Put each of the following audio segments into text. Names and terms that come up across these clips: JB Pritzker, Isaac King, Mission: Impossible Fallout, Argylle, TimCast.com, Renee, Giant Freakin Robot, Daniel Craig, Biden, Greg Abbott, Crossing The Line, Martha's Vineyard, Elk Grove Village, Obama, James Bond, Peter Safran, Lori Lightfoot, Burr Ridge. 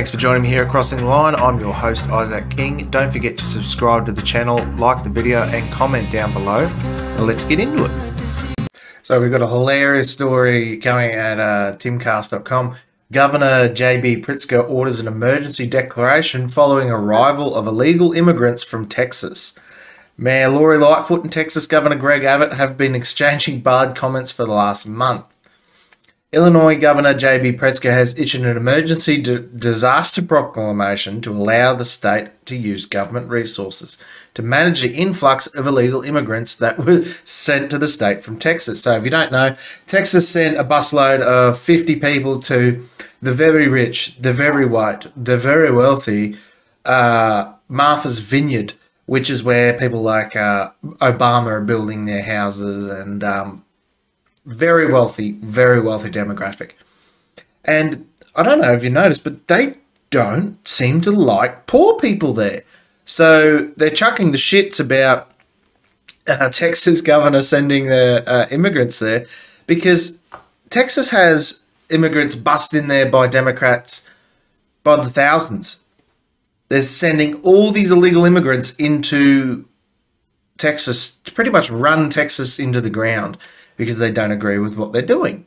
Thanks for joining me here at Crossing the Line. I'm your host, Isaac King. Don't forget to subscribe to the channel, like the video, and comment down below. Now let's get into it. So we've got a hilarious story coming at TimCast.com. Governor JB Pritzker orders an emergency declaration following arrival of illegal immigrants from Texas. Mayor Lori Lightfoot and Texas Governor Greg Abbott have been exchanging barred comments for the last month. Illinois Governor JB Pritzker has issued an emergency disaster proclamation to allow the state to use government resources to manage the influx of illegal immigrants that were sent to the state from Texas. So if you don't know, Texas sent a busload of 50 people to the very rich, the very white, the very wealthy Martha's Vineyard, which is where people like Obama are building their houses and very wealthy demographic. And I don't know if you noticed, but they don't seem to like poor people there. So they're chucking the shits about Texas governor sending their immigrants there, because Texas has immigrants bussed in there by Democrats by the thousands. They're sending all these illegal immigrants into Texas to pretty much run Texas into the ground, because they don't agree with what they're doing.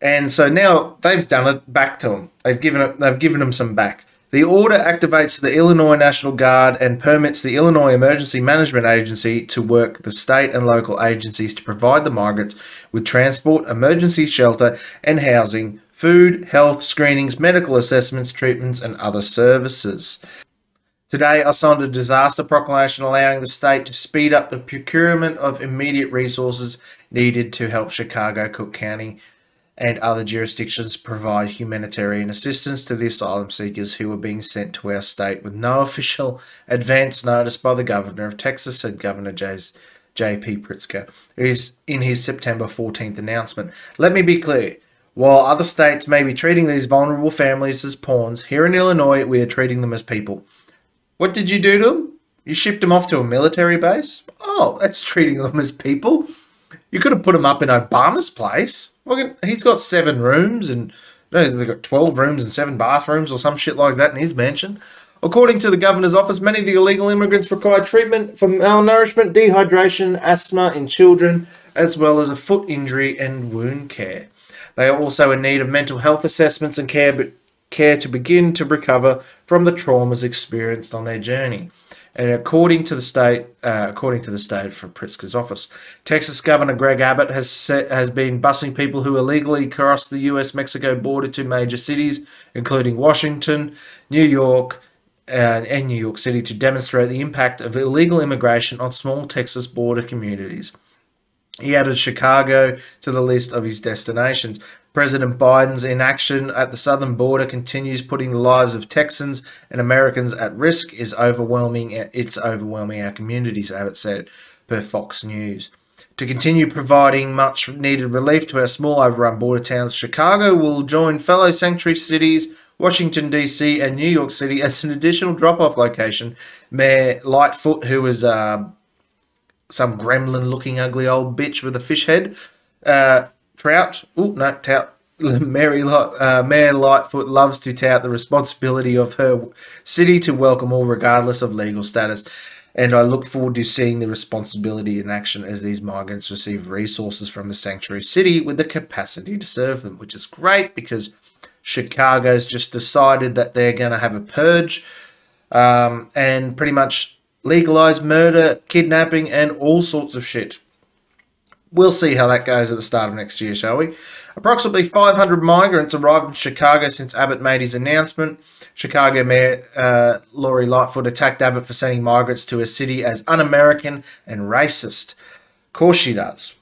And so now they've done it back to them. They've given them some back. The order activates the Illinois National Guard and permits the Illinois Emergency Management Agency to work with the state and local agencies to provide the migrants with transport, emergency shelter and housing, food, health, screenings, medical assessments, treatments and other services. Today, I signed a disaster proclamation allowing the state to speed up the procurement of immediate resources needed to help Chicago, Cook County, and other jurisdictions provide humanitarian assistance to the asylum seekers who are being sent to our state with no official advance notice by the governor of Texas, said Governor J.P. Pritzker in his September 14th announcement. Let me be clear. While other states may be treating these vulnerable families as pawns, here in Illinois, we are treating them as people. What did you do to them? You shipped them off to a military base? Oh, that's treating them as people. You could have put them up in Obama's place. He's got 7 rooms and... No, they've got 12 rooms and 7 bathrooms or some shit like that in his mansion. According to the governor's office, many of the illegal immigrants require treatment for malnourishment, dehydration, asthma in children, as well as a foot injury and wound care. They are also in need of mental health assessments and care, but care to begin to recover from the traumas experienced on their journey. And according to the state from Pritzker's office, Texas Governor Greg Abbott has been busing people who illegally cross the U.S.-Mexico border to major cities, including Washington, New York, and New York City, to demonstrate the impact of illegal immigration on small Texas border communities. He added Chicago to the list of his destinations. President Biden's inaction at the southern border continues putting the lives of Texans and Americans at risk. It's overwhelming our communities, Abbott said, per Fox News. To continue providing much needed relief to our small overrun border towns, Chicago will join fellow sanctuary cities, Washington, D.C. and New York City as an additional drop-off location. Mayor Lightfoot, who is some gremlin-looking ugly old bitch with a fish head, Mayor Lightfoot loves to tout the responsibility of her city to welcome all regardless of legal status, and I look forward to seeing the responsibility in action as these migrants receive resources from the sanctuary city with the capacity to serve them, which is great because Chicago's just decided that they're going to have a purge and pretty much legalize murder, kidnapping, and all sorts of shit. We'll see how that goes at the start of next year, shall we? Approximately 500 migrants arrived in Chicago since Abbott made his announcement. Chicago Mayor Lori Lightfoot attacked Abbott for sending migrants to a city as un-American and racist. Of course she does.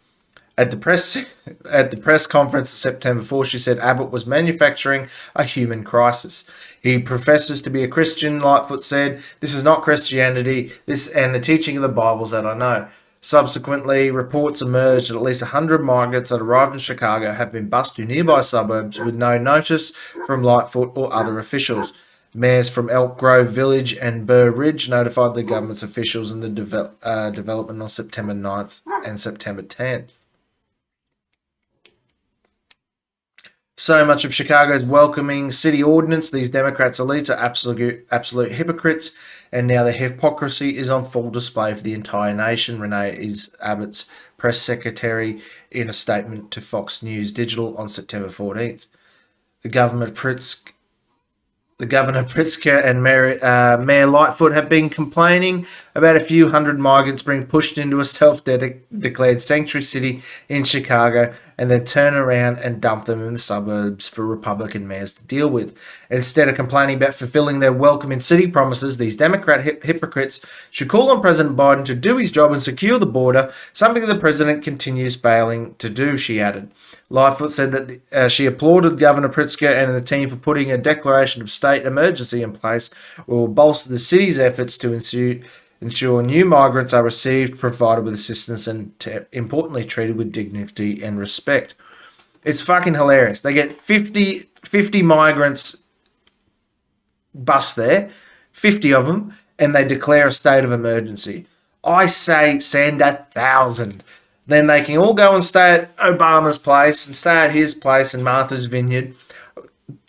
At the press conference September 4, she said Abbott was manufacturing a human crisis. He professes to be a Christian, Lightfoot said. This is not Christianity, this and the teaching of the Bibles that I know. Subsequently, reports emerged that at least 100 migrants that arrived in Chicago have been bused to nearby suburbs with no notice from Lightfoot or other officials. Mayors from Elk Grove Village and Burr Ridge notified the government's officials in the development on September 9th and September 10th. so much of Chicago's welcoming city ordinance. These Democrats elites are absolute hypocrites, and now their hypocrisy is on full display for the entire nation. Renee is Abbott's press secretary in a statement to Fox News Digital on September 14th. The Governor Pritzker and Mayor Lightfoot have been complaining about a few hundred migrants being pushed into a self-declared sanctuary city in Chicago and then turn around and dump them in the suburbs for Republican mayors to deal with. Instead of complaining about fulfilling their welcome in city promises, these Democrat hypocrites should call on President Biden to do his job and secure the border, something the president continues failing to do, she added. Lightfoot said that she applauded Governor Pritzker and the team for putting a declaration of state emergency in place, which will bolster the city's efforts to ensure new migrants are received, provided with assistance, and importantly treated with dignity and respect. It's fucking hilarious. They get 50 migrants bus there, 50 of them, and they declare a state of emergency. I say send 1,000. Then they can all go and stay at Obama's place and stay at his place in Martha's Vineyard.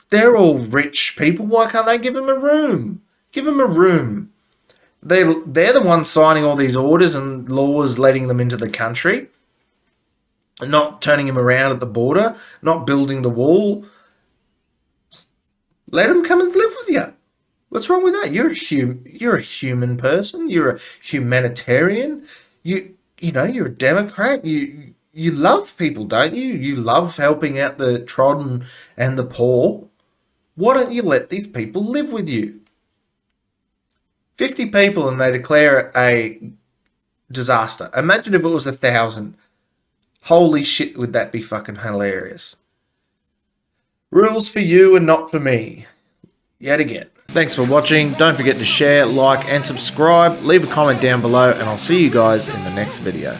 They're all rich people. Why can't they give them a room? Give them a room. They're the ones signing all these orders and laws letting them into the country. Not turning them around at the border. Not building the wall. Let them come and live with you. What's wrong with that? You're a human person. You're a humanitarian. You know, you're a Democrat. You love people, don't you? You love helping out the trodden and the poor. Why don't you let these people live with you? 50 people and they declare a disaster. Imagine if it was 1,000. Holy shit, would that be fucking hilarious. Rules for you and not for me. Yet again. Thanks for watching. Don't forget to share, like, and subscribe. Leave a comment down below, and I'll see you guys in the next video.